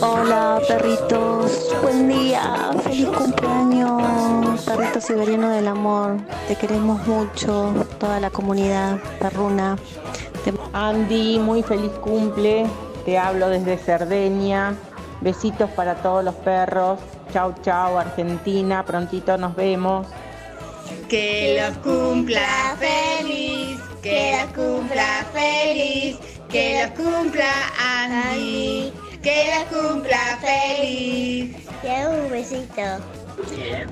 Hola perritos, buen día, feliz cumpleaños, perrito siberiano del amor, te queremos mucho, toda la comunidad perruna. Andy, muy feliz cumple, te hablo desde Cerdeña, besitos para todos los perros, chau chau Argentina, prontito nos vemos. Que los cumpla feliz, que los cumpla feliz, que los cumpla Andy, que los cumpla feliz. Ya un besito.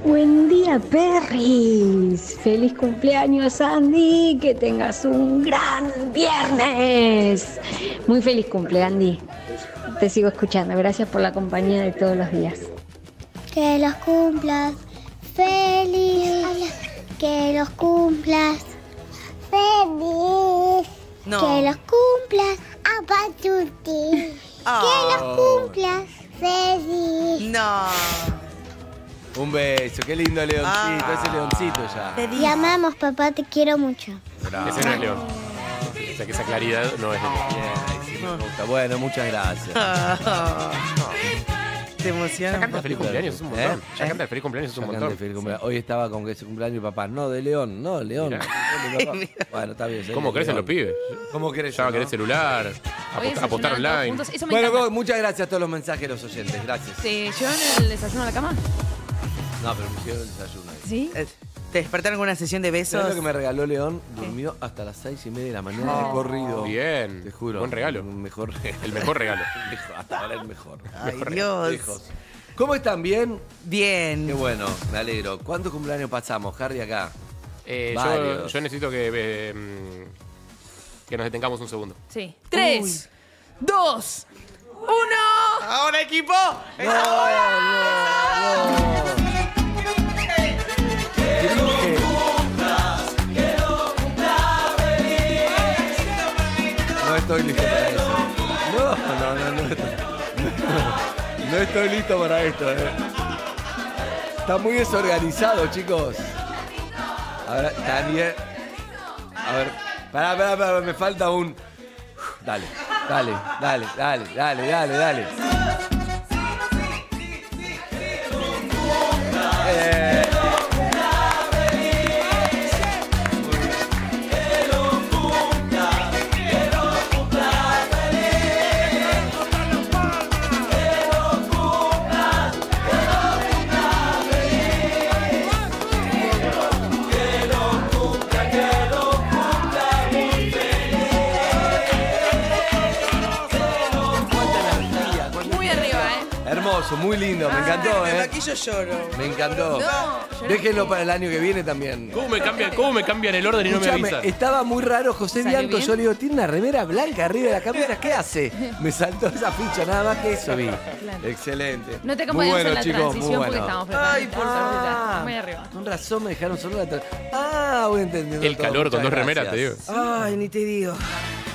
Buen día, perris. Feliz cumpleaños, Andy. Que tengas un gran viernes. Muy feliz cumple, Andy. Te sigo escuchando. Gracias por la compañía de todos los días. Que los cumplas feliz. Que los cumplas feliz. No. Que los cumplas apachuti. Oh. Que los cumplas feliz. No. Un beso, qué lindo leoncito, ese leoncito ya. Te llamamos, papá, te quiero mucho. Bravo. Ese no es león. O sea que esa claridad no es león. Yeah, sí, bueno, muchas gracias. Te emociona. Ya canta el feliz cumpleaños, es un montón. Ya canta el feliz cumpleaños, es un montón. Hoy estaba con que es cumpleaños mi papá. No, de león, no, león. Bueno, está bien. ¿Cómo crecen los pibes? ¿Cómo crecen? Ya va a querer celular, apostar online. Bueno, muchas gracias a todos los mensajes de los oyentes, gracias. ¿Te llevan el desayuno a la cama? No, pero me hicieron el desayuno. ¿Sí? ¿Te despertaron con una sesión de besos? Es lo que me regaló León. Durmió hasta las 6:30 de la mañana de corrido. Bien. Te juro. Buen regalo. El mejor regalo. Hasta ahora el mejor. Ay, mejor Dios. Regalo. ¿Cómo están? ¿Bien? Bien. Qué bueno. Me alegro. ¿Cuántos cumpleaños pasamos, Harry, acá? Yo necesito que nos detengamos un segundo. Sí. 3, 2, 1. ¡Ahora, equipo! ¡Es ahora! ¡No! No estoy listo para eso. No estoy listo para esto. Está muy desorganizado, chicos. Ahora, Daniel. A ver, pará, me falta un. Dale. Muy lindo, me encantó, Aquí yo lloro. Me encantó. No, déjenlo para el año que viene también. ¿Cómo me cambian el orden y escuchame, no me avisan? Estaba muy raro José Bianco. Yo le digo, tiene una remera blanca arriba de la cámara, ¿qué hace? Me saltó esa ficha, nada más que eso vi. Claro. Excelente. No te acompañamos bueno, en la chicos, transición porque estamos preparados. Ay, por favor. Muy arriba. Con razón me dejaron solo la transición. Ah, voy entendiendo. El todo. Calor muchas con dos remeras, te digo. Ay, ni te digo.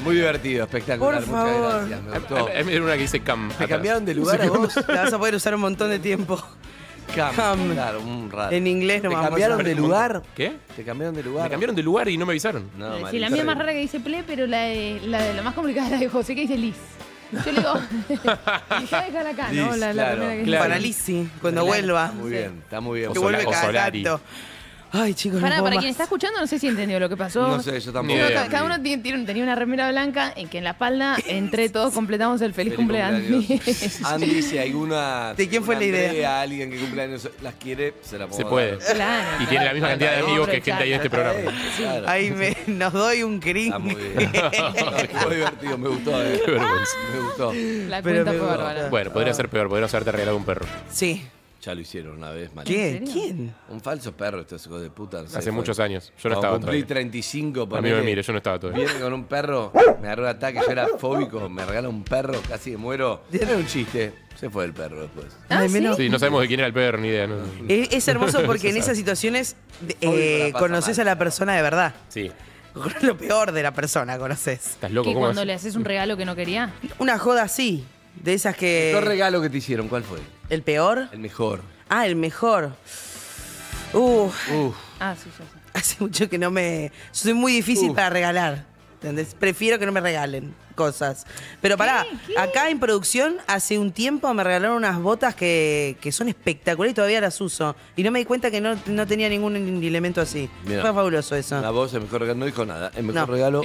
Muy divertido, espectacular. Por favor. Muchas gracias. Me gustó. Una que dice Cam. ¿Te cambiaron de lugar a vos? La vas a poder usar un montón de tiempo. Cam. Claro, un rato. En inglés no me cambiaron de lugar. ¿Qué? Te cambiaron de lugar. Me cambiaron de lugar y no me avisaron. No, sí, la mía es más rara que dice Ple, pero la más complicada es la de José que dice Liz. Yo le digo, dejá dejar acá, ¿no? La primera que para Lizzy, cuando vuelva. Muy bien, está muy bien. Que vuelve cada rato. Ay, chicos, para quien está escuchando, no sé si entendió lo que pasó. No sé, yo tampoco. Cada uno tenía una remera blanca en que en la espalda, entre todos, completamos el feliz cumpleaños. Andy, si alguna. ¿De quién fue la idea? Alguien que cumpleaños las quiere, se la puedo. Se puede. Claro. Y tiene la misma cantidad de amigos que gente ahí en este programa. Ahí nos doy un cringe. Está muy bien. Fue divertido, me gustó. Qué vergüenza. Me gustó. La cuenta fue bárbara. Bueno, podría ser peor, podríamos haberte regalado un perro. Sí. Ya lo hicieron una vez, mal. ¿Quién? Un falso perro, estos hijos de puta. No sé, hace muchos años. Yo no estaba todavía. Cumplí 35. A mí me mire, yo no estaba todavía. Viene con un perro, me agarró un ataque, yo era fóbico, me regala un perro, casi muero. Era un chiste. Se fue el perro después. Ah, ¿sí? Sí, no sabemos de quién era el perro, ni idea. No. Es hermoso porque en esas situaciones conoces a la persona de verdad. Sí. Lo peor de la persona conoces. ¿Estás loco? ¿Que cuando le haces un regalo que no quería? Una joda así. De esas que. ¿El peor regalo que te hicieron? ¿Cuál fue? ¿El peor? El mejor. Ah, el mejor. Ah, sí, sí. Hace mucho que no me. Soy muy difícil para regalar. ¿Entendés? Prefiero que no me regalen. cosas. Pero pará, ¿Qué? Acá en producción hace un tiempo me regalaron unas botas que son espectaculares y todavía las uso. Y no me di cuenta que no tenía ningún elemento así. Mira, fue fabuloso eso. La voz, el mejor regalo, no dijo nada. El mejor regalo...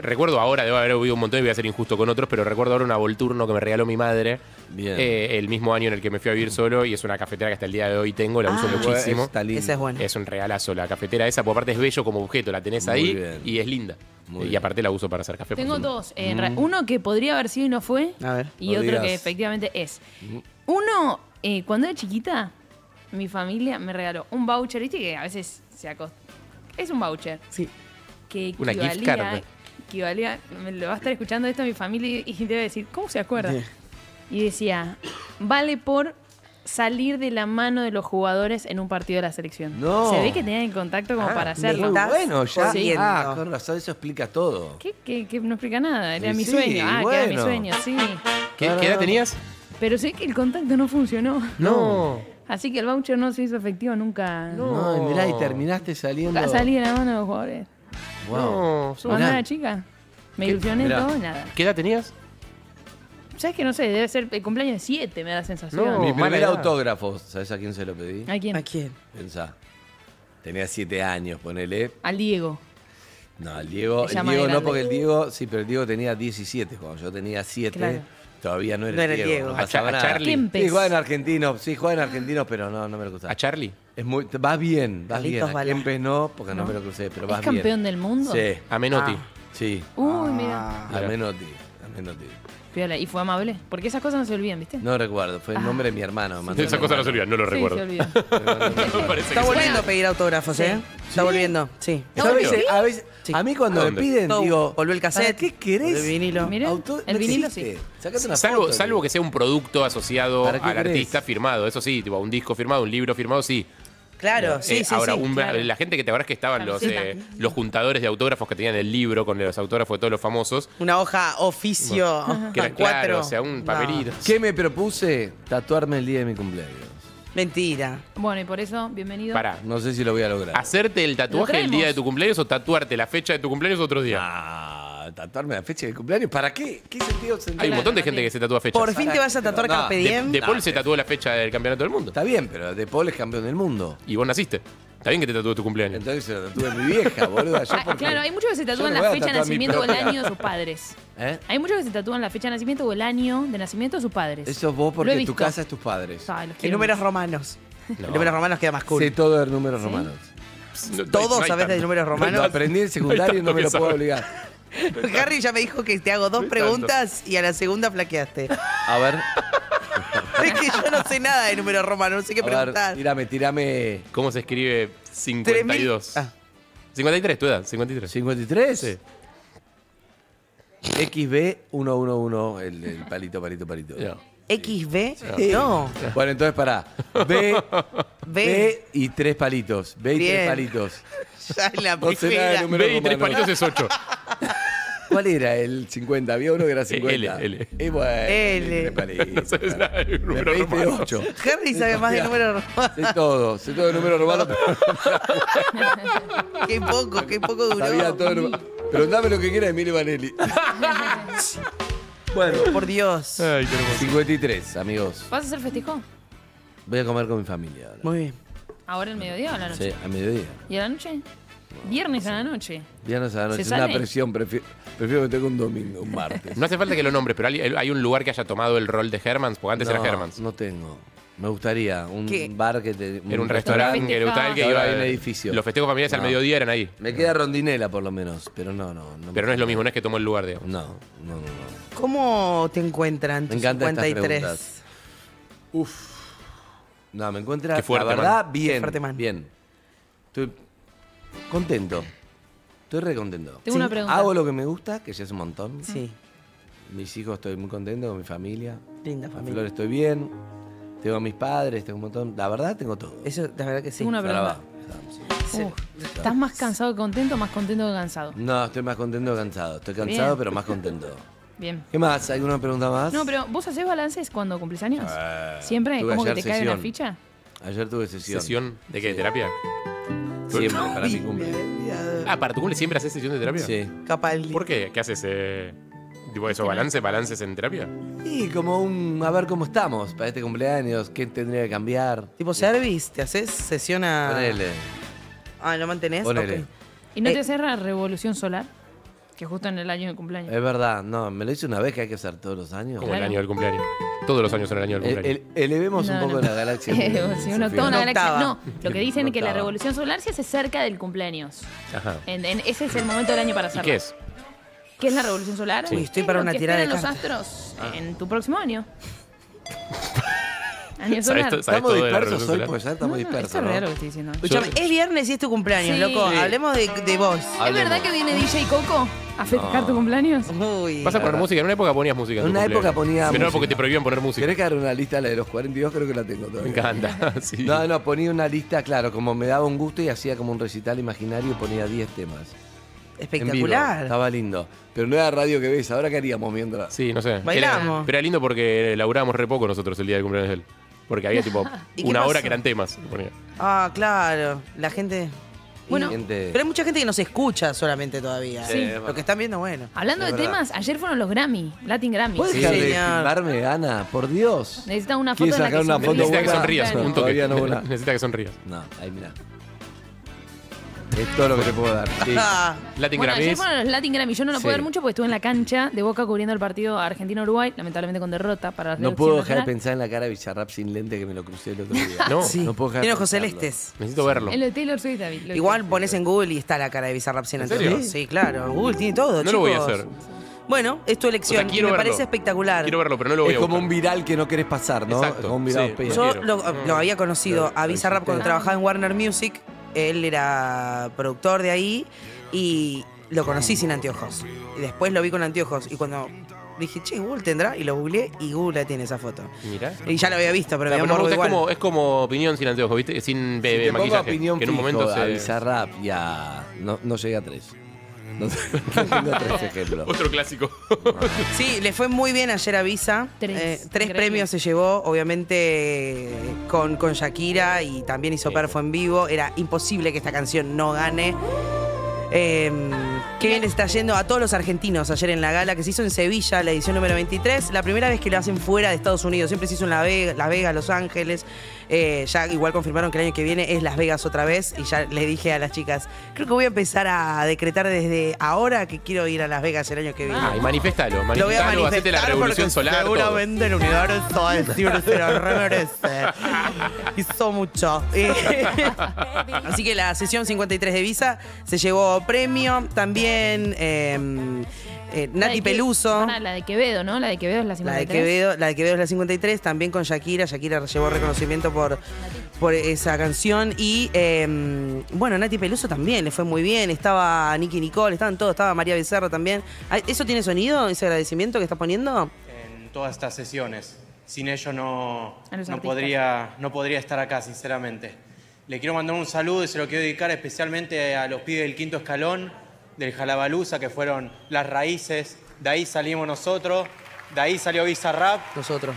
recuerdo ahora, debo haber oído un montón y voy a ser injusto con otros, pero recuerdo ahora una Volturno que me regaló mi madre. Bien. El mismo año en el que me fui a vivir solo, y es una cafetera que hasta el día de hoy tengo, la uso muchísimo. Esa es buena. Es un regalazo la cafetera esa, porque aparte es bello como objeto, la tenés ahí y es linda. Y aparte la uso para hacer café. Tengo dos. Uno que podría haber sido y no fue, a ver, y otro que efectivamente es. Uno, cuando era chiquita, mi familia me regaló un voucher, ¿viste? Que a veces se acosta. Es un voucher. Sí. Que equivalía, una gift card. Equivalía, me lo va a estar escuchando esto mi familia y debe decir, ¿cómo se acuerda? Yeah. Y decía, vale por salir de la mano de los jugadores en un partido de la selección. No. Se ve que tenían el contacto como para hacerlo. Bueno, ya. Sí. Ah, con razón, eso explica todo. ¿Qué? No explica nada. Era mi sueño. Ah, bueno, que era mi sueño, sí. ¿Qué edad tenías? Pero sé que el contacto no funcionó. No. Así que el voucher no se hizo efectivo nunca. No, mirá, y terminaste saliendo. Salí de la mano de los jugadores. Wow. No, nada, chica. Me ilusioné todo, nada. ¿Qué edad tenías? ¿Sabes que no sé? Debe ser el cumpleaños de 7, me da la sensación. No, mi primer autógrafo, ¿sabes a quién se lo pedí? ¿A quién? ¿A quién? Pensá. Tenía 7 años, ponele. Al Diego. No, al Diego. El Diego no, porque el Diego, sí, pero el Diego tenía 17. Cuando yo tenía 7, claro, todavía no era Diego. No pasaba nada. ¿A Charlie? Sí, juegan argentinos, pero no me lo cruzaba. ¿A Charlie? Vas bien, vas bien. A Kempes no, porque no me lo crucé, pero vas bien. ¿Es campeón del mundo? Sí. A Menotti. Sí. Uy, mira. A Menotti. ¿Y fue amable? Porque esas cosas no se olvidan, ¿viste? No recuerdo, fue el nombre de mi hermano. Esas cosas no se olvidan, no lo recuerdo. Sí, se está volviendo a pedir autógrafos, ¿eh? ¿Sí? Está volviendo, sí. A veces, sí. A mí cuando me piden, digo, volvé el cassette. ¿Qué querés? El vinilo. Mirá, el vinilo existe. Sacate una foto, salvo que sea un producto asociado al artista firmado, eso sí, tipo un disco firmado, un libro firmado, sí. Claro, Ahora, la gente que te acuerdas que estaban los juntadores de autógrafos que tenían el libro con los autógrafos de todos los famosos. Una hoja oficio. No, que era 4. Claro, o sea, un papelito. No. ¿Qué me propuse? Tatuarme el día de mi cumpleaños. Mentira. Bueno, y por eso, bienvenido. Pará. No sé si lo voy a lograr. ¿Hacerte el tatuaje el día de tu cumpleaños o tatuarte la fecha de tu cumpleaños otro día? Tatuarme la fecha de cumpleaños, ¿para qué? ¿Qué sentido? Hay un montón de gente que se tatúa fechas. Por fin te vas a tatuar Carpe Diem. De Paul se tatuó la fecha del campeonato del mundo. Está bien, pero De Paul es campeón del mundo. Y vos naciste. Está bien que te tatúes tu cumpleaños. Entonces se lo tatúe mi vieja, boludo. Claro, hay muchos que se tatúan la fecha de nacimiento o el año de sus padres. ¿Eh? Hay muchos que se tatúan la fecha de nacimiento o el año de nacimiento de sus padres. Eso es vos porque tu casa es tus padres. Y números romanos. No. Números romanos queda más cool. Sé todo de números romanos. Todos sabés de números romanos. Aprendí el secundario y no me lo puedo obligar. Harry ya me dijo que te hago 2 preguntas y a la segunda flaqueaste. A ver. Es que yo no sé nada de números romanos, no sé qué preguntar. Tírame. ¿Cómo se escribe 52? 53, tu edad, 53. ¿53? Sí. XB111, el palito. No. XB, sí. No. Bueno, entonces pará. B y 3 palitos. B y 3 palitos. Ya es la primera. B y 3 palitos es 8. ¿Cuál era el 50? Había uno que era 50. L. Y bueno, L. No sabes nada de número romano. 8. Harry sabe más de número romano. Sé todo de número romano. Qué poco duró. Sabía todo número. Preguntame lo que quiera de Emilio Vanelli. Bueno, por Dios. Ay, 53, amigos. ¿Vas a hacer festejón? Voy a comer con mi familia ahora. Muy bien. ¿Ahora al mediodía o a la noche? Sí, al mediodía. ¿Y a la noche? No, viernes a la noche. Viernes a la noche. Es una presión. Prefiero que tenga un domingo, un martes. No hace falta que lo nombres, pero hay un lugar que haya tomado el rol de Hermans, porque antes era Hermans. No tengo. Me gustaría un bar que te... Era un restaurante que le gustaba el que iba en el edificio. Los festejos familiares al mediodía eran ahí. Me queda Rondinela por lo menos, pero no. Pero no es lo mismo, no es que tomó el lugar, digamos. No. ¿Cómo te encuentran tus 53? Uf. No, me encuentras, la verdad, bien. Estoy contento. Estoy re contento. Tengo una pregunta. Hago lo que me gusta, que ya es un montón. Sí. Mis hijos, estoy muy contento con mi familia. Linda familia. Flor, estoy bien. Tengo a mis padres, tengo un montón. La verdad, tengo todo. Eso, la verdad que sí. Una pregunta. ¿Estás más cansado que contento o más contento que cansado? No, estoy más contento que cansado. Estoy cansado, pero más contento. Bien. ¿Qué más? ¿Alguna pregunta más? No, pero ¿vos hacés balances cuando cumplís años? ¿Siempre? ¿Cómo que te cae una ficha? Ayer tuve sesión. ¿Sesión de qué? ¿Terapia? Siempre, para mi cumple. ¿Para tu cumple siempre haces sesión de terapia? Sí. ¿Por qué? ¿Qué haces? ¿Tipo eso, balances en terapia? Sí, como un, a ver cómo estamos para este cumpleaños, qué tendría que cambiar. Tipo service, te haces sesión a... Ponele. Ah, ¿lo mantenés? Ponele. Okay. ¿Y no te haces la revolución solar? Que justo en el año del cumpleaños. Es verdad, no, me lo hice una vez que hay que hacer todos los años. Como claro. El año del cumpleaños. Todos los años son el año del cumpleaños. Elevemos un poco la galaxia. Sí, una octava, una galaxia. No, lo que dicen es que la revolución solar se hace cerca del cumpleaños. Ajá. Ese es el momento del año para hacerlo. ¿Qué es? ¿Qué es la revolución solar? Sí. Uy, estoy para una tirada de cartas. Los astros en tu próximo año. Estamos dispersos hoy, pues ya estamos dispersos. Es raro que estoy diciendo. Escuchame, es viernes y es tu cumpleaños, loco. Hablemos de vos. ¿Es verdad que viene DJ Coco a festejar tu cumpleaños? Uy. ¿Vas a poner música? En una época ponías música. En una época ponía música. Pero no porque te prohibían poner música. ¿Querés que haga una lista? La de los 42 creo que la tengo todavía. Me encanta. No, no, ponía una lista, claro, como me daba un gusto y hacía como un recital imaginario y ponía 10 temas. Espectacular. Estaba lindo. Pero no era radio que ves. ¿Ahora qué haríamos mientras? Sí, no sé. Bailamos. Pero era lindo porque laburábamos re poco nosotros el día del cumpleaños de él. Porque había tipo una hora que eran temas. Ah, claro. La gente... Bueno, pero hay mucha gente que nos escucha solamente todavía. Sí. Lo que están viendo, bueno. Hablando de temas, ayer fueron los Grammy, Latin Grammy. ¿Puedes dejar de filmarme, Ana? Por Dios. Necesita una foto en la que sonrías. Necesita que sonrías. Un toque. Necesita que sonrías. No, ahí mirá. Es todo lo que te puedo dar. Sí. Latin Grammy. Ayer fueron los Latin Grammy. Yo no lo puedo ver mucho porque estuve en la cancha de Boca cubriendo el partido Argentina-Uruguay, lamentablemente con derrota para la selección. No puedo dejar de pensar en la cara de Bizarrap sin lente que me lo crucé el otro día. No, sí. No puedo dejar de ojos celestes. Necesito verlo. El de Taylor Swift, David. Igual pones en Google y está la cara de Bizarrap sin lente. Sí, claro. Google tiene todo, chicos. No lo voy a hacer. Bueno, es tu elección, o sea, y me parece espectacular. Quiero verlo, pero no lo voy a buscar. Es como un viral que no querés pasar, ¿no? Exacto. Como un viral. Sí, yo lo había conocido a Bizarrap cuando trabajaba en Warner Music. Él era productor de ahí y lo conocí sin anteojos. Y después lo vi con anteojos y cuando dije, che, Google tendrá, y lo googleé y Google tiene esa foto. Mirá. Y ya lo había visto, pero me morbo igual. Es como opinión sin anteojos, ¿viste? Sin bebé, maquillaje. Opinión que en un momento se... A Bizarrap y a... No llegué a 3. No tengo 3 ejemplos. Otro clásico. Sí, le fue muy bien ayer a Bielsa. 3 premios se llevó, obviamente, con Shakira, y también hizo perfo en vivo. Era imposible que esta canción no gane. Qué bien les está yendo a todos los argentinos ayer en la gala que se hizo en Sevilla, la edición número 23. La primera vez que lo hacen fuera de Estados Unidos. Siempre se hizo en Las Vegas, Los Ángeles. Ya igual confirmaron que el año que viene es Las Vegas otra vez. Y ya les dije a las chicas, creo que voy a empezar a decretar desde ahora que quiero ir a Las Vegas el año que viene. Ah, y manifestalo, lo voy a manifestar, hacete la revolución solar. Seguramente todo. El universo es libre, se lo remerece. Hizo mucho. Así que la sesión 53 de Bielsa se llevó premio. También Nathy Peluso. La de Quevedo, ¿no? La de Quevedo es la 53. La de Quevedo es la 53. También con Shakira. Shakira llevó reconocimiento por esa canción. Y bueno, Nathy Peluso también le fue muy bien. Estaba Nicki Nicole, estaban todos. Estaba María Becerra también. ¿Eso tiene sonido, ese agradecimiento que estás poniendo? En todas estas sesiones. Sin ello no podría estar acá, sinceramente. Le quiero mandar un saludo y se lo quiero dedicar especialmente a los pibes del Quinto Escalón, del Jalabalusa, que fueron las raíces. De ahí salimos nosotros, de ahí salió Bizarrap. Nosotros.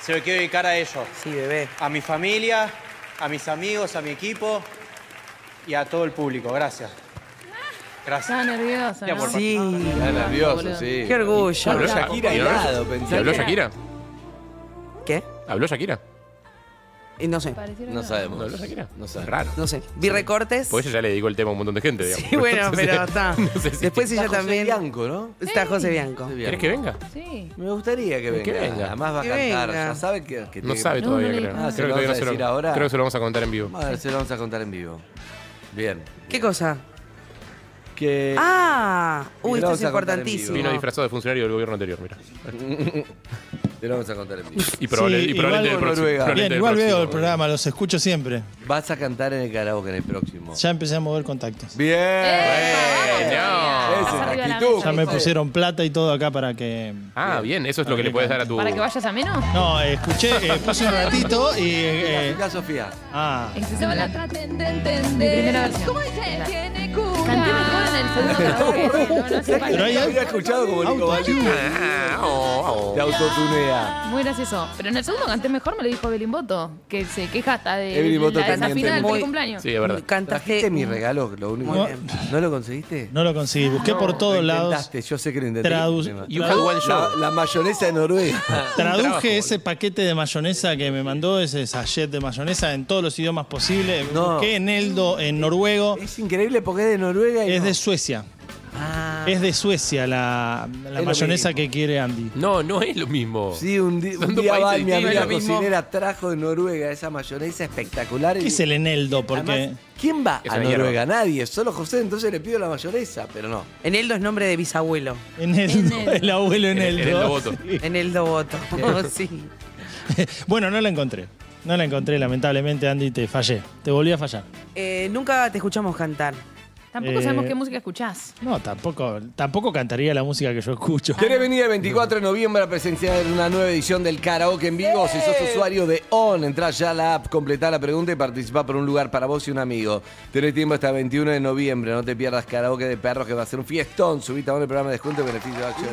Se lo quiero dedicar a ellos. Sí, bebé. A mi familia, a mis amigos, a mi equipo y a todo el público. Gracias. Gracias. Estaba nerviosa, ¿no? Estaba nervioso, sí. Qué orgullo. ¿Habló Shakira? ¿Habló Shakira? ¿Qué? ¿Habló Shakira? Y no sé. No sabemos. No sabemos. Raro. No sé. Vi recortes. Por eso ya le dedicó el tema a un montón de gente, digamos. Sí, bueno, pero está. No sé si después ella también. Está José Bianco, ¿no? Está José Bianco. ¿Querés que venga? Sí. Me gustaría que venga. Además va a cantar. Ya sabe que no sabe todavía, creo. Creo que se lo vamos a contar en vivo. A ver, se lo vamos a contar en vivo. Bien. ¿Qué cosa? Que... Ah, uy, esto es importantísimo. Vino disfrazado de funcionario del gobierno anterior, mira. Te lo vamos a contar en vivo. Y probablemente igual veo el programa, los escucho siempre. Vas a cantar en el karaoke en el próximo. Ya empecé a mover contactos. ¡Bien! ¡Bien! Ya me pusieron plata y todo acá para que... Ah, bien, eso es lo que le puedes dar a tu... ¿Para que vayas a menos? No, escuché, puse un ratito y... Mirá, Sofía. Ah. ¿Cómo dice? Tiene cura. el segundo toque. No había escuchado como Nico Valle. Te autotunea. Muy gracioso. Pero en el segundo canté mejor, me lo dijo Evelyn Botto, que se queja hasta de la desafinada del cumpleaños. Sí, es verdad. ¿Trajiste mi regalo? Lo único que... ¿No lo conseguiste? No lo conseguí. Busqué por todos lados. Yo sé que lo intenté. La mayonesa de Noruega. Traduje ese paquete de mayonesa que me mandó, ese sachet de mayonesa, en todos los idiomas posibles. Busqué en Eldo, en noruego. Es increíble porque es de Noruega y es de Suecia. Ah. Es de Suecia la mayonesa que quiere Andy. No, no es lo mismo. Sí, un día va, mi amiga cocinera trajo de Noruega esa mayonesa espectacular. ¿Qué es el eneldo? Porque además, ¿quién va a Noruega? Nadie, solo José, entonces le pido la mayonesa, pero no. Eneldo es nombre de bisabuelo. Eneldo. El abuelo Eneldo. Eneldo Botto. Sí. Eneldo Botto, sí. Bueno, no la encontré. No la encontré, lamentablemente, Andy, te fallé. Te volví a fallar. Nunca te escuchamos cantar. Tampoco sabemos qué música escuchás. No, tampoco cantaría la música que yo escucho. ¿Querés venir el 24 de noviembre a presenciar una nueva edición del Karaoke en vivo? Si sos usuario de ON, entrá ya a la app, completá la pregunta y participá por un lugar para vos y un amigo. Tenés tiempo hasta el 21 de noviembre. No te pierdas Karaoke de Perros, que va a ser un fiestón. Subite a ON el programa de descuento y beneficio de acción.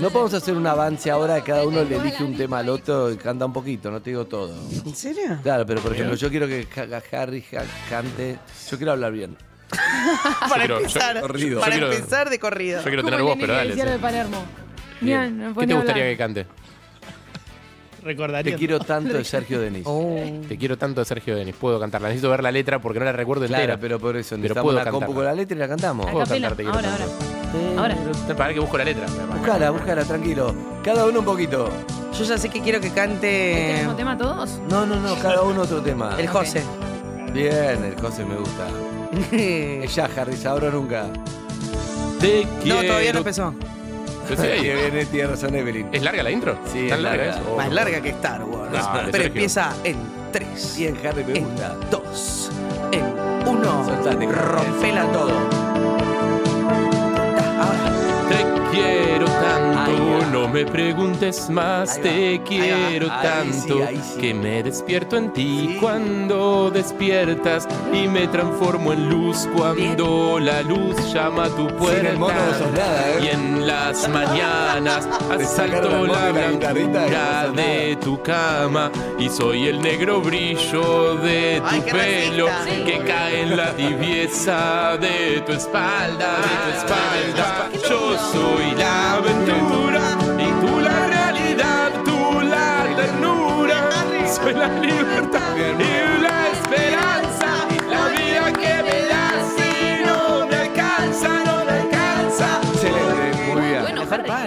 No podemos hacer un avance ahora. Cada uno le elige un tema al otro y canta un poquito. No te digo todo. ¿En serio? Claro, pero por ejemplo, yo quiero que Harry cante... Yo quiero hablar bien. Para empezar de corrido. Yo quiero tener voz, pero dale. ¿Qué te gustaría que cante? Te quiero tanto de Sergio Denis. Te quiero tanto de Sergio Denis. Puedo cantarla. Necesito ver la letra porque no la recuerdo entera. Pero por eso necesitamos la compu con la letra y la cantamos. Puedo cantarte. Ahora. Para que busco la letra. Búscala, tranquilo. Cada uno un poquito. Yo ya sé que quiero que cante... ¿El mismo tema todos? No. Cada uno otro tema. El José. Bien, el José me gusta. Ella, Harry Salvarrey, nunca. Te quiero. No, todavía no empezó. Tiene razón Evelyn. ¿Es larga la intro? Sí. ¿Tan larga? Más larga que Star Wars. No, pero empieza en 3. Bien, Harry, me gusta. En 2. En 1. Rompela todo. Te quiero tanto. No me preguntes más, te quiero tanto, ahí sí. Que me despierto en ti cuando despiertas y me transformo en luz cuando la luz llama a tu puerta. Y en las mañanas asalto la blancura de tu cama y soy el negro brillo de tu pelo que cae en la tibieza de tu espalda, Yo soy la aventura. Soy la libertad y la esperanza, la vida que me das y no me alcanza. Excelente, muy bien. Bueno,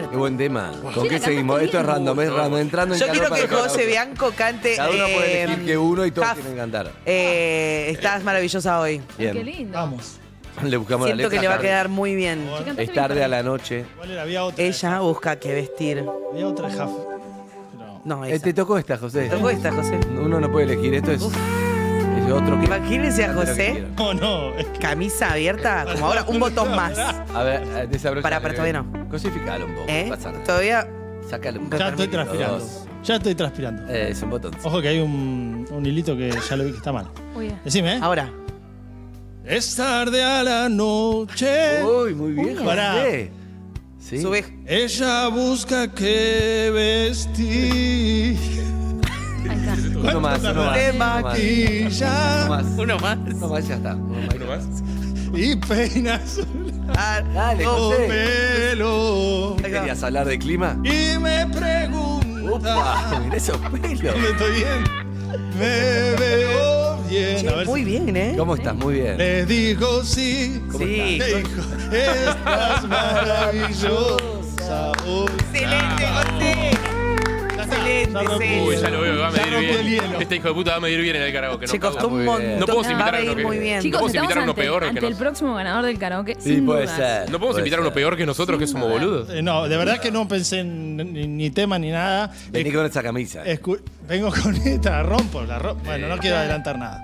qué buen tema. ¿Con qué seguimos? Esto es random, Entrando en quiero que José Bianco cante. Cada uno puede elegir que uno y todos quieren cantar. Estás maravillosa hoy. Bien. Qué lindo. Vamos. Le buscamos la letra. Siento que le va a quedar muy bien. Es tarde a la noche. Ella busca qué vestir. Había otra jaf. No, te tocó esta, José. Uno no puede elegir, esto es otro que... Imagínense a José. Camisa abierta, como ahora, un botón más. A ver, desabrocha. Para, todavía no. Cosificalo un poco. Todavía... Sácalo un poco. Ya estoy transpirando. Es un botón. Ojo que hay un hilito que ya lo vi que está mal. Decime, Ahora. Es tarde a la noche. Uy, muy bien, José. ¿Sí? Ella busca qué vestir. Uno más, ya está. Uno más. Y peinas su pelo. ¿Querías hablar de clima? Y me pregunta. Mira esos pelos. Estoy bien. Me veo bien. Che, muy bien, ¿Cómo estás? Muy bien. Le digo sí. ¿Cómo estás? Estás maravillosa. Excelente, José. Excelente. Uy, ya lo veo, va a medir bien. Este hijo de puta va a medir bien en el karaoke. Se costó un montón. No podemos invitar a uno peor. Chicos, estamos ante el próximo ganador del karaoke. Sí, puede ser. No podemos invitar a uno peor que nosotros, que somos boludos. No, de verdad que no pensé en ni tema ni nada. Vení con esa camisa. Vengo con esta, rompo. Bueno, no quiero adelantar nada.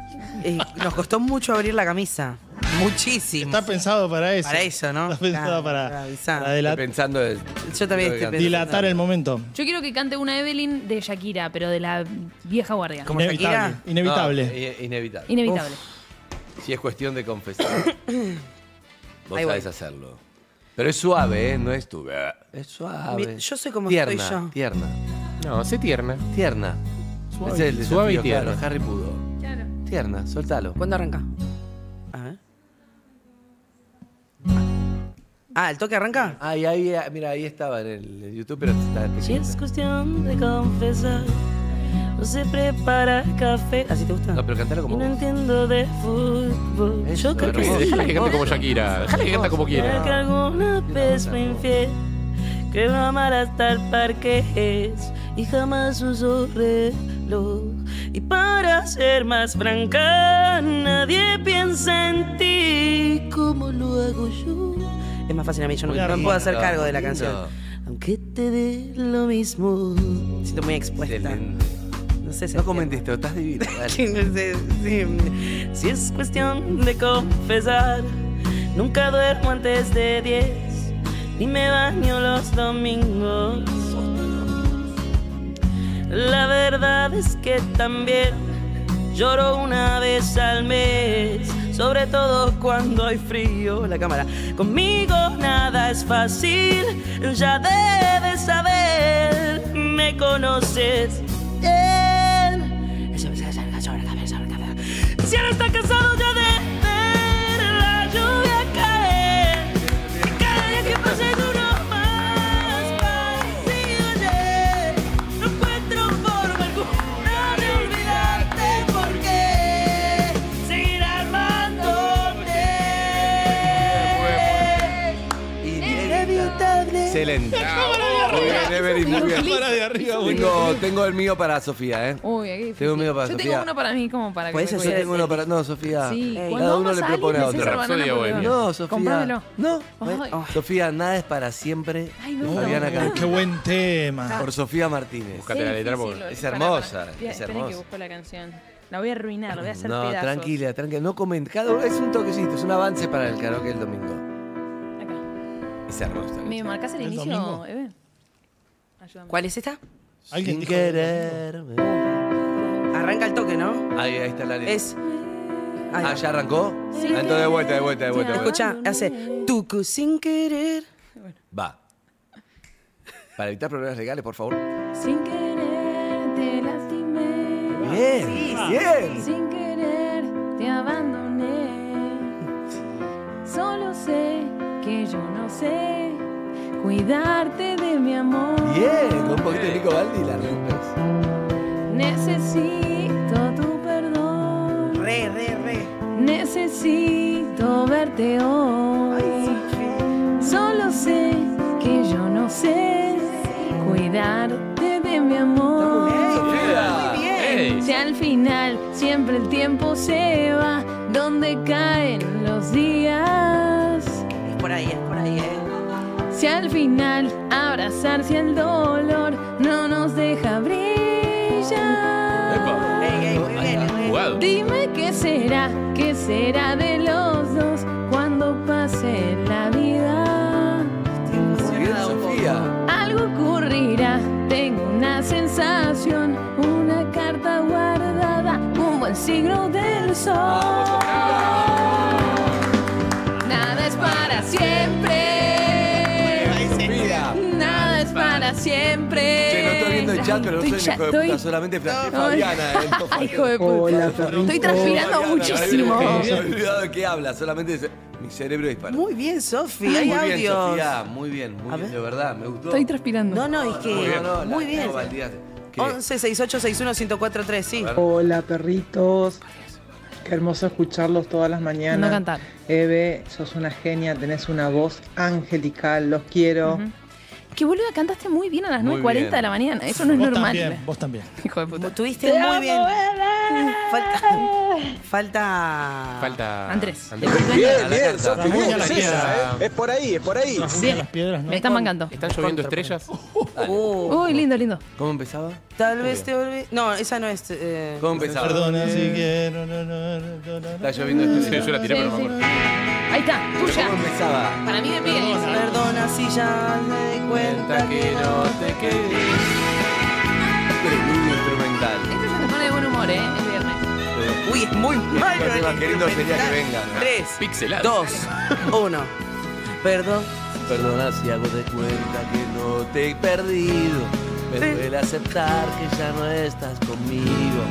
Nos costó mucho abrir la camisa. Muchísimo. Está pensado para eso. Para eso, ¿no? Está pensado para pensando el... Yo también estoy pensando. Dilatar el momento. Yo quiero que cante una Evelyn de Shakira, pero de la vieja guardia. ¿Como Shakira? Inevitable. Inevitable. Si es cuestión de confesar, vos sabés hacerlo. Pero es suave, ¿eh? No es tu... Es suave. Yo sé cómo estoy yo. Tierna. No, sé tierna. Tierna. Suave, es el suave y tierna. Claro, Harry pudo. Claro. Tierna, soltalo. ¿Cuándo arranca? A ver. Ah, ¿el toque arranca? Ah, y ahí, mira, ahí estaba en el YouTube, pero está... Si es cuestión de confesar, no se prepara café. ¿Así te gusta? No, pero cantala como... Y no entiendo de fútbol. Yo creo que... Déjala que cante como Shakira. Déjala que canta como quiera. Que alguna vez fue infiel, creo amar hasta el parque y jamás usó reloj. Y para ser más franca, nadie piensa en ti como lo hago yo. Es más fácil a mí, yo no puedo hacer cargo de la canción. Aunque te dé lo mismo. Siento muy expuesta. No sé si no comentes esto, estás divino. Si es cuestión de confesar, nunca duermo antes de 10, ni me baño los domingos. La verdad es que también lloro una vez al mes, sobre todo cuando hay frío. La cámara. Conmigo nada es fácil, ya debes saber, me conoces. Si ahora está casado ya de ver la lluvia caer, y cada día que pase uno más parecido ayer. No encuentro forma alguna de olvidarte, porque seguir amándote. Inevitable. Excelente. Muy bien, Evelyn, muy bien. Tengo el mío para Sofía, ¿eh? Uy, aquí tengo el mío para Sofía. Yo tengo uno para mí, como para... Pues eso, yo tengo uno para... No, Sofía. Sí. Cada uno le propone a otro. No, Sofía. Comprámelo. No. Sofía, nada es para siempre. Fabiana Cantú. Qué buen tema. Por Sofía Martínez. Buscate la letra, porque es hermosa. Es hermosa. Que busco la canción. La voy a arruinar, la voy a hacer pedazos. No, tranquila, tranquila. No comentes. Cada uno es un toquecito, es un avance para el karaoke el domingo. Acá. Es hermosa. ¿Me marcas el inicio, Evelyn? ¿Cuál es esta? Sin quererme. Arranca el toque, ¿no? Ahí, ahí está la letra. Es... Ahí. Ah, ¿ya arrancó? Sí. Entonces de vuelta, de vuelta, de vuelta. Escucha, hace... Tucu sin querer. Va. Para evitar problemas legales, por favor. Sin querer te lastimé. Bien, sí, bien. Sin querer te abandoné. Solo sé que yo no sé cuidarte de mi amor. Bien, con un poquito de Nico Baldi la rompes. Necesito tu perdón. Re, re, re. Necesito verte hoy. Ay, sí. Solo sé que yo no sé cuidarte de mi amor. Muy bien. Hey. Si al final siempre el tiempo se va, donde caen los días. Es por ahí, Si al final abrazarse al dolor no nos deja brillar. Hey, hey, muy bien, wow. Dime qué será de los dos cuando pase la vida. Estoy emocionada, Sofía. Algo ocurrirá, tengo una sensación, una carta guardada, un buen signo del sol. Nada es para siempre. Siempre. Che, no estoy viendo el chat, pero no soy hijo de puta, solamente Fabiana. Hijo de puta. Estoy transpirando muchísimo. Me he olvidado de qué habla, solamente mi cerebro dispara. Muy bien, Sofi, hay audio. Muy bien, Sofía, muy bien, de verdad, me gustó. Estoy transpirando. No, no, es que... Muy bien. 11-68-61-1043, sí. Hola, perritos. Qué hermoso escucharlos todas las mañanas. No cantar. Eve, sos una genia, tenés una voz angelical, los quiero. Que boluda, cantaste muy bien a las 9:40 de la mañana. Eso no es normal. También, vos también. Hijo de puta. Tuviste muy bien. Falta Andrés. Bien, bien, Sofi, bien. Es por ahí, es por ahí. Sí. Me están bancando. Están lloviendo estrellas. Uy, lindo, lindo. ¿Cómo empezaba? Tal vez te olvides. No, esa no es. ¿Cómo empezaba? Perdona si quiero. Está lloviendo estrellas. Yo la tiré, pero no me acuerdo. Ahí está, tuya. ¿Cómo empezaba? Para mí de Miguel. Perdona si ya me di cuenta que no te quería. Este es un instrumental. Esto se te pone de buen humor, ¿eh? Es viernes. Uy, muy mal. Pero querido sería que vengan. 3, 2, 1. Perdón. Perdona si hago de cuenta que no te he perdido. Me duele aceptar que ya no estás conmigo.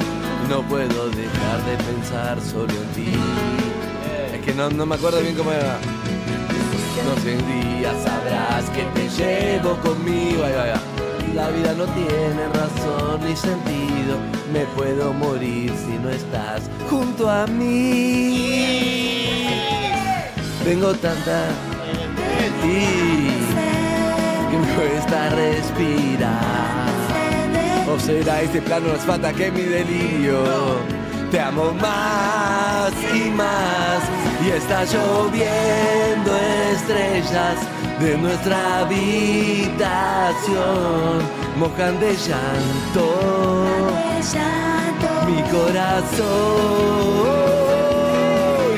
No puedo dejar de pensar solo en ti. Es que no me acuerdo bien cómo era. No sé, un día sabrás que te llevo conmigo. Ahí va, la vida no tiene razón ni sentido. Me puedo morir si no estás junto a mí. Tengo tanta de ti que me cuesta respirar. ¿O será este plano más fata que mi delirio? Te amo más y más. Y está lloviendo estrellas de nuestra habitación, mojan de llanto mi corazón.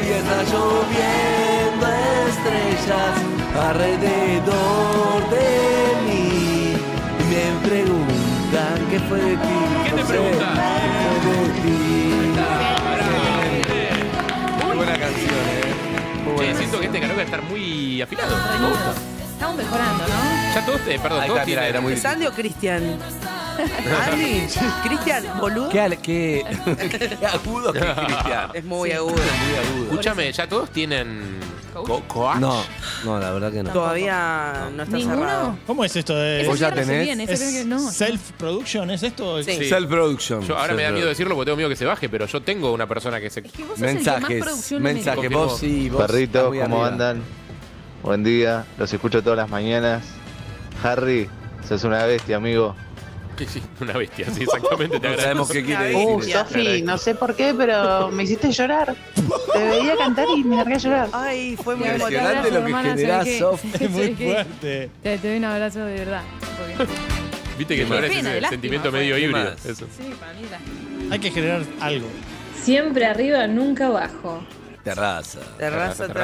Y está lloviendo estrellas alrededor de mí. Y me preguntan qué fue de ti. ¿Qué te preguntan? ¿Qué fue de ti? Muy buena canción, siento que este canal va a estar muy afilado. Me gusta. Estamos mejorando, ¿no? Ya todos, perdón, todos tienen. Muy... ¿Es Andy o Cristian? Andy, Cristian, boludo. Qué agudo que es Cristian. Es muy agudo. Escúchame, ¿ya todos tienen coach? No, la verdad que no. Todavía no está cerrado. ¿Cómo es esto de...? ¿Vos ya tenés? ¿Self-production es esto? Sí. Self-production. Ahora me da miedo decirlo porque tengo miedo que se baje, pero yo tengo una persona que se... Mensajes. Vos sí, vos. Perritos, ¿cómo andan? Buen día, los escucho todas las mañanas. Harry, sos una bestia, amigo. Sí, una bestia, sí, exactamente. Te agradecemos que quiere decir. Sofi, no sé por qué, pero me hiciste llorar. Te veía cantar y me largué a llorar. Ay, fue muy emocionante lo que generás, Sofi. Es muy fuerte. Te doy un abrazo de verdad. Viste que llorar es ese sentimiento medio híbrido. Eso. Sí, para mí la... Hay que generar algo. Siempre arriba, nunca abajo. Terraza.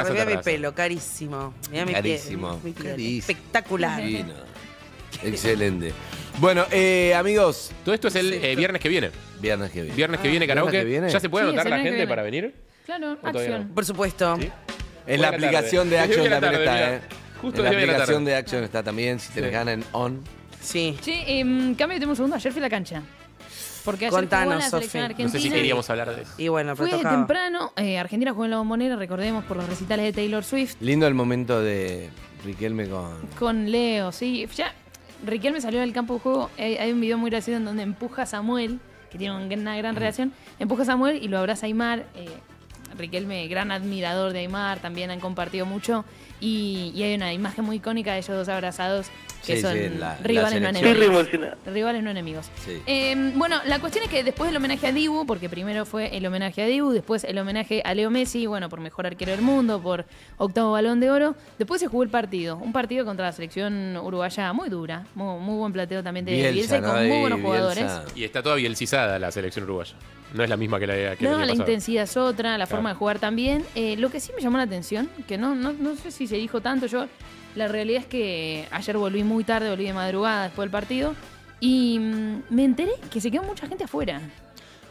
Mira mi pelo, carísimo. Mira mi pelo. Carísimo. Espectacular. Excelente. Bueno, amigos. Todo esto es el viernes que viene. Viernes que viene, karaoke. ¿Ya se puede anotar la gente para venir? Claro, Action. Por supuesto. ¿Sí? En la aplicación de Action también está, ¿eh? Justo en la aplicación de Action está también, si tenés ganas, en On. Sí. Che, cambio de tema un segundo. Ayer fui a la cancha. Porque ayer jugó la selección argentina. No sé si queríamos hablar de eso. Y bueno, fue temprano. Argentina jugó en la Bombonera, recordemos, por los recitales de Taylor Swift. Lindo el momento de Riquelme con... Con Leo, sí. Ya... Riquelme salió del campo de juego. Hay un video muy gracioso en donde empuja a Samuel, que tiene una gran relación. Empuja a Samuel y lo abraza a Aymar. Riquelme, gran admirador de Aymar, también han compartido mucho. Y hay una imagen muy icónica de ellos dos abrazados, que son rivales no enemigos. Rivales no enemigos. Sí. Bueno, la cuestión es que después del homenaje a Dibu, porque primero fue el homenaje a Dibu, después el homenaje a Leo Messi, bueno, por mejor arquero del mundo, por octavo balón de oro, después se jugó el partido. Un partido contra la selección uruguaya muy dura, muy buen plateo también de Bielsa, con muy buenos jugadores. Y está toda bielcizada la selección uruguaya. No es la misma que la que la intensidad es otra, la forma de jugar también. Lo que sí me llamó la atención, que no sé si se dijo tanto, yo... La realidad es que ayer volví muy tarde, volví de madrugada después del partido y me enteré que se quedó mucha gente afuera.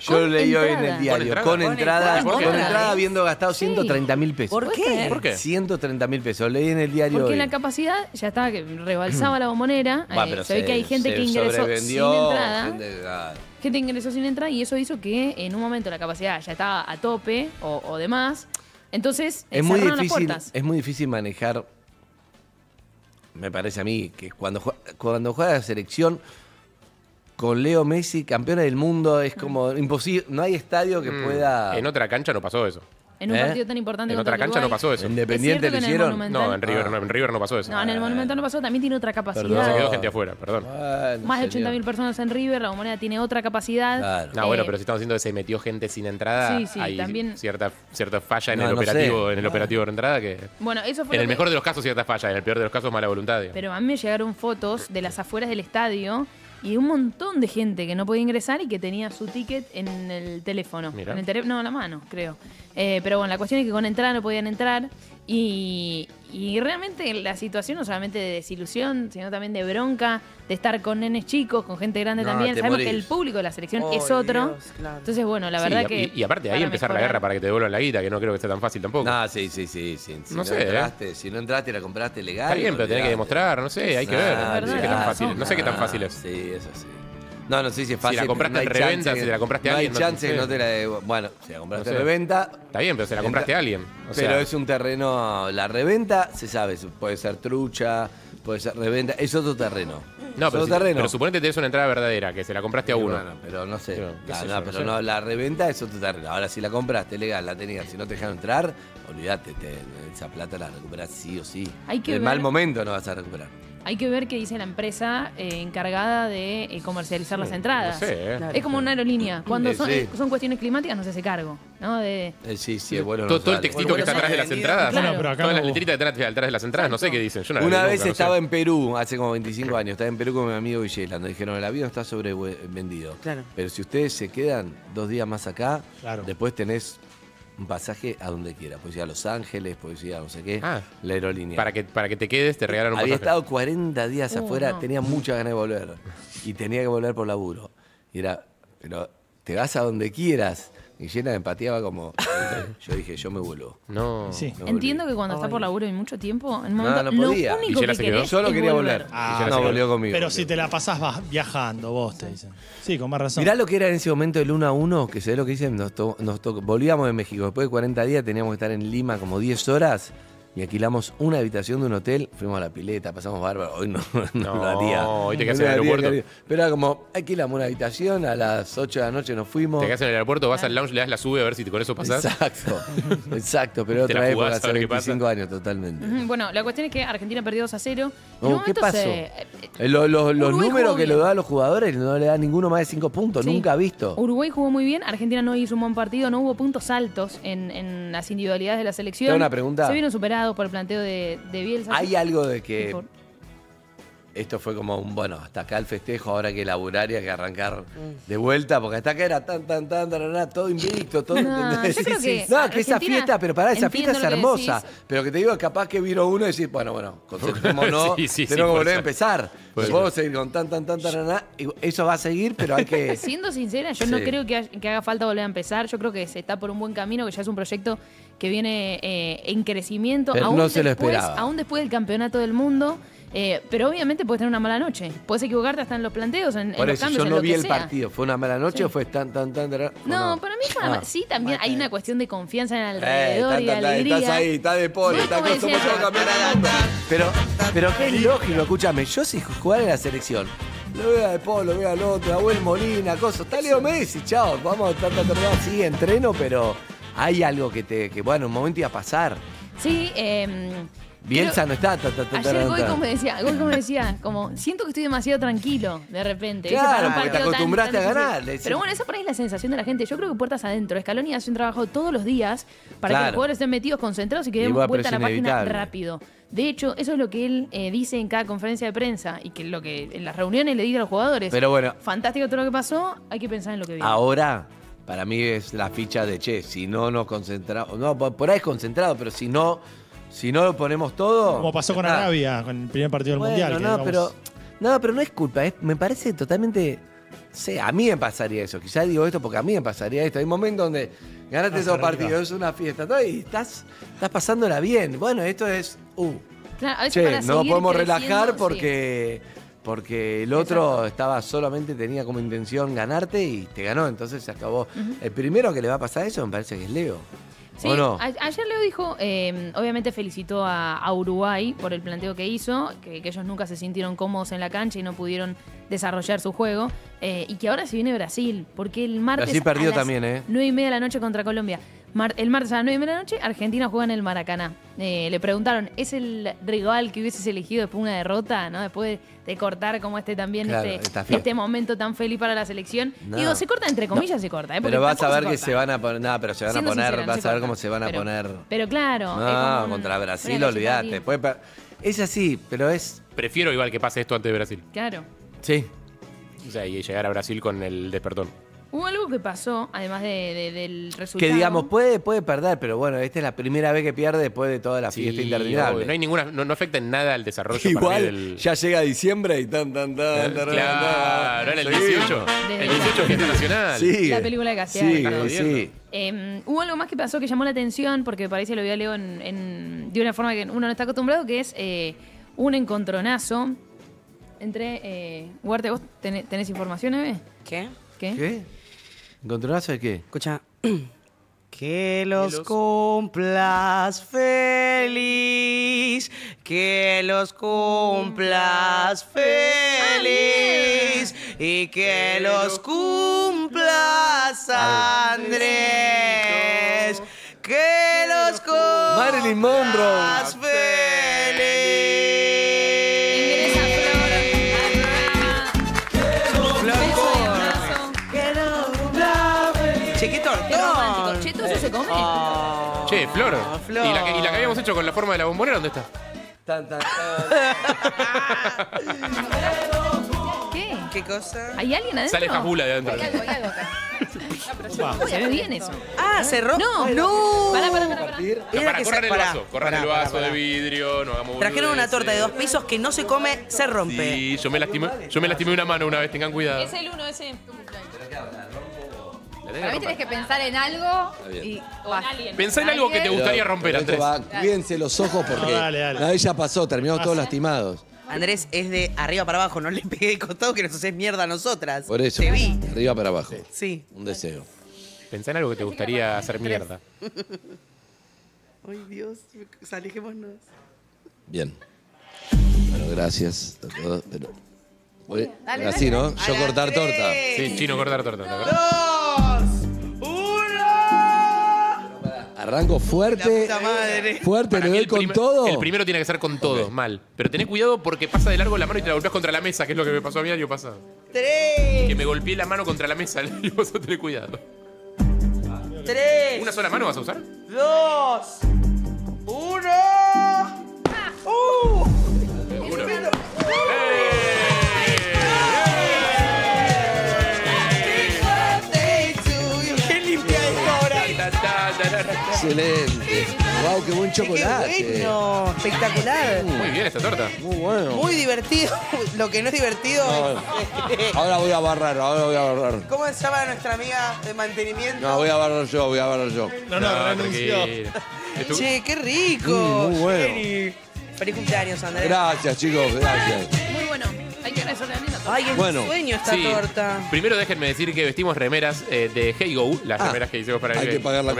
Yo lo leí hoy en el diario. Con entrada habiendo gastado 130.000 pesos. ¿Por qué? 130.000 pesos. Leí en el diario porque hoy. La capacidad ya estaba que rebalsaba la Bombonera. Se ve que hay gente que ingresó sin entrada. Gente ingresó sin entrada y eso hizo que en un momento la capacidad ya estaba a tope o demás. Entonces cerraron las puertas. Es muy difícil manejar... Me parece a mí que cuando juega la selección con Leo Messi, campeona del mundo, es como imposible. No hay estadio que pueda... En otra cancha no pasó eso. En un partido tan importante contra Uruguay. En otra cancha no pasó eso. ¿Independiente lo hicieron? No, en River no pasó eso. No, en el Monumental no pasó. También tiene otra capacidad. Perdón. Se quedó gente afuera, perdón. Bueno, más de 80.000 personas en River. La Bombonera tiene otra capacidad. Claro. No, bueno, pero si estamos diciendo que se metió gente sin entrada, sí, hay también... cierta falla en el operativo, en el operativo de entrada que... Bueno, eso fue... En el mejor de los casos cierta falla, en el peor de los casos mala voluntad. Digamos. Pero a mí me llegaron fotos de las afueras del estadio y un montón de gente que no podía ingresar y que tenía su ticket en el teléfono. En el teléfono, no, en la mano, creo. Pero bueno, la cuestión es que con entrada no podían entrar. Y realmente la situación no solamente de desilusión, sino también de bronca, de estar con nenes chicos, con gente grande también. Sabemos que el público de la selección es otro. Dios, claro. Entonces, bueno, la verdad que... Y aparte de ahí empezar la guerra para que te devuelvan la guita, que no creo que sea tan fácil tampoco. Ah, sí. Si no entraste, la compraste legal. Está bien, pero tenés que demostrar, no sé, hay que ver. No sé qué tan fácil es. Sí, eso sí. No sé si es fácil. Si la compraste en reventa, si te la compraste a alguien. No hay chance que no te la devuelvan. Bueno, si la compraste en reventa. Está bien, pero se la compraste a alguien. Pero es un terreno. La reventa se sabe, puede ser trucha, puede ser reventa. Es otro terreno. No, pero suponete que tenés una entrada verdadera, que se la compraste a uno. No, pero no sé. No, la reventa es otro terreno. Ahora, si la compraste legal, la tenías, si no te dejaron entrar, olvídate, esa plata la recuperás sí o sí. En el mal momento no vas a recuperar. Hay que ver qué dice la empresa encargada de comercializar las entradas. No sé, Es como una aerolínea. Cuando son cuestiones climáticas, no se hace cargo. ¿No? Bueno. Todo el textito que está atrás de las entradas. Claro. Bueno, pero acá todas las letritas que están atrás de las entradas, no sé qué dicen. Yo Una vez estaba en Perú, hace como 25 años, estaba en Perú con mi amigo Villegas. Nos dijeron, el avión está sobrevendido. Claro. Pero si ustedes se quedan 2 días más acá, después tenés... un pasaje a donde quieras, puedes ir a Los Ángeles, puedes ir a no sé qué, la aerolínea. Para que te quedes, te regalan un pasaje. Había estado 40 días afuera, tenía muchas ganas de volver. Y tenía que volver por laburo. Y era, pero te vas a donde quieras. Y llena de empatía va como... Yo dije, yo me vuelvo. No entiendo que cuando está por laburo y mucho tiempo, en un momento no podía. Lo único que querés solo quería volver. No volvió conmigo. Pero si te la pasás vas viajando, vos te dicen. Sí, con más razón. Mirá lo que era en ese momento el 1-1, que se ve lo que dicen, volvíamos de México. Después de 40 días teníamos que estar en Lima como 10 horas y alquilamos una habitación de un hotel, fuimos a la pileta, pasamos bárbaro. Hoy no lo haría. Hoy te quedas en el aeropuerto. Pero era como, alquilamos una habitación, a las 8 de la noche nos fuimos. Te quedas en el aeropuerto, vas al lounge, le das la sube a ver si con eso pasás. Exacto, pero otra vez hace 25 años totalmente. Bueno, la cuestión es que Argentina perdió 2-0. ¿Qué pasó? Los números que le dan a los jugadores no le dan ninguno más de 5 puntos, nunca visto. Uruguay jugó muy bien, Argentina no hizo un buen partido, no hubo puntos altos en las individualidades de la selección. Tengo una pregunta. Se vieron superados por el planteo de Bielsa. Hay algo de que esto fue como un, hasta acá el festejo, ahora hay que laburar y hay que arrancar de vuelta, porque hasta acá era todo invicto, todo... que esa fiesta, pero pará, esa fiesta es hermosa. Pero que te digo, capaz que vino uno y decís, bueno, como no, tenemos que volver a empezar. Pues vamos a seguir con eso va a seguir, pero hay que... Siendo sincera, yo no creo que haga falta volver a empezar. Yo creo que se está por un buen camino, que ya es un proyecto que viene en crecimiento. Pero aún no se lo esperaba. Aún después del campeonato del mundo... pero obviamente puedes tener una mala noche. Puedes equivocarte hasta en los planteos, en los cambios, en lo que sea. Yo no vi el partido. ¿Fue una mala noche o fue tan? No, para mí fue una... Sí, también hay una cuestión de confianza en el alrededor y de alegría. Estás ahí, estás de pole, estás como yo campeonando. Pero qué lógico, escúchame. Yo si jugara en la selección, lo veo a De Polo, lo veo al otro, a Abel Molina, cosas. Está Leo Messi, chao. Vamos a estar así, entreno, pero hay algo que un momento iba a pasar. Sí, Bielsa no está. Ayer Goico me decía, como siento que estoy demasiado tranquilo de repente. Claro, porque te acostumbraste a ganar. Pero bueno, esa por ahí es la sensación de la gente. Yo creo que puertas adentro. Escaloni hace un trabajo todos los días para que los jugadores estén metidos, concentrados y que den vuelta a la página rápido. De hecho, eso es lo que él dice en cada conferencia de prensa y que lo que en las reuniones le dice a los jugadores. Pero bueno. Fantástico todo lo que pasó, hay que pensar en lo que viene. Ahora, para mí es la ficha de si no nos concentramos. No, por ahí es concentrado, pero si no... Si no lo ponemos todo... Como pasó con Arabia, con el primer partido del Mundial. Pero no es culpa. Me parece totalmente... a mí me pasaría eso. Quizás digo esto porque a mí me pasaría esto. Hay momentos donde ganaste esos partidos, es una fiesta, ¿no? Y estás pasándola bien. Bueno, esto es... Claro, a veces para seguir creciendo, no podemos relajar porque... Porque el otro tenía como intención ganarte y te ganó. Entonces se acabó. El primero que le va a pasar eso me parece que es Leo. Sí, no? Ayer Leo dijo, obviamente felicitó a Uruguay por el planteo que hizo, que ellos nunca se sintieron cómodos en la cancha y no pudieron desarrollar su juego, y que ahora se viene Brasil, porque el martes Brasil perdió también, 9:30 de la noche contra Colombia. El martes a las 9:30 de la noche, Argentina juega en el Maracaná. Le preguntaron, ¿es el rival que hubieses elegido después de una derrota? ¿No? Después de cortar como este momento tan feliz para la selección. No. Digo, se corta entre comillas, se corta. Pero vas a ver que se van a poner... No, pero se van a poner... Sincera, vas a ver cómo se van a poner... Pero claro... No, contra Brasil, olvidate. Es así, pero es... Prefiero igual que pase esto antes de Brasil. Claro. Sí. O sea, y llegar a Brasil con el despertón. Hubo algo que pasó, además del resultado. Que digamos, puede perder, pero bueno, esta es la primera vez que pierde después de toda la fiesta interminable. Obvio, no hay ninguna, no afecta en nada al desarrollo. Igual del... ya llega diciembre y tan. Claro, era el 18. El 18 fiesta nacional. Sí. La película de Castellanos. Sí. Hubo algo más que pasó que llamó la atención, porque parece lo vio a Leo de una forma que uno no está acostumbrado, que es un encontronazo entre... Huarte, ¿vos tenés información, Eve? ¿Qué? ¿Qué? ¿Qué? ¿Encontronazo de qué? Escucha. Que los cumplas feliz. Que los cumplas feliz. Y que los cumplas, Andrés. Que los cumplas, Marilyn Monroe, feliz. Oh, che, Flor. Flor. ¿Y la que habíamos hecho con la forma de la bombonera, dónde está? ¿Qué? ¿Qué cosa? ¿Hay alguien adentro? Sale Hasbulla de adentro. Hay algo acá. No, se ve bien eso. Ah, cerró. No. Para, corran el vaso de vidrio, no hagamos. Trajeron una torta de 2 pisos que no se come, se rompe. Sí, yo me lastimé una mano una vez, tengan cuidado. Es el uno, ese. Para mí tenés que pensar en algo y... Pensá en algo que te gustaría romper, Andrés. Cuídense los ojos porque la vez ya pasó, terminamos todos lastimados. Andrés, es de arriba para abajo, no le pegué de costado que nos haces mierda a nosotras. Por eso, arriba para abajo. Sí. Un deseo. Pensá en algo que te gustaría hacer mierda. Ay, Dios, alejémonos. Bien. Bueno, gracias a todos. Dale, así, ¿no? Yo cortar torta. Sí, Chino cortar torta. Arranco fuerte, fuerte, le doy con todo. El primero tiene que ser con todo, mal. Pero tenés cuidado porque pasa de largo la mano y te la golpeas contra la mesa, que es lo que me pasó a mí el año pasado. 3. Que me golpeé la mano contra la mesa, y vos a tener cuidado. 3. ¿Una sola mano vas a usar? 2. 1. ¡Uno! Excelente. Wow, qué buen chocolate. Qué bueno, espectacular. Muy bien esta torta. Muy bueno. Muy divertido. Lo que no es divertido es... Ahora voy a barrar. ¿Cómo se llama nuestra amiga de mantenimiento? No, voy a barrar yo. No, renunció. Che, qué rico. Muy bueno. Feliz cumpleaños, Andrés. Gracias, chicos. Gracias. Muy bueno. Hay que agradecerle a Nina. Ay, es un sueño esta torta. Primero déjenme decir que vestimos remeras de Hey Go, las remeras que hicimos para el... Hay que pagar la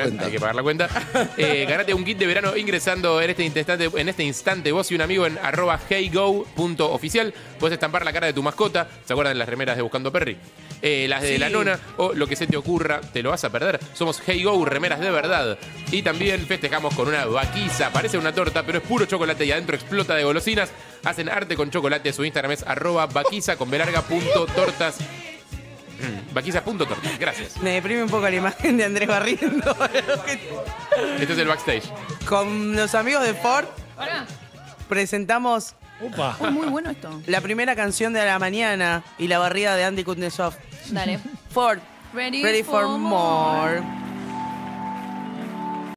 cuenta. Ganate un kit de verano ingresando en este instante vos y un amigo en @heygo.oficial. Podés estampar la cara de tu mascota. ¿Se acuerdan de las remeras de Buscando Perry? Las de La Nona o lo que se te ocurra, te lo vas a perder. Somos Hey Go, remeras de verdad. Y también festejamos con una vaquiza. Parece una torta, pero es puro chocolate y adentro explota de golosinas. Hacen arte con chocolate. Su Instagram es @vaquiza.tortas. Vaquiza.tortas, gracias. Me deprime un poco la imagen de Andrés barriendo. Este es el backstage. Con los amigos de Ford presentamos... Opa. Oh, muy bueno esto. La primera canción de la mañana y la barrida de Andy Kusnetzoff. Dale. Ford, ready for more.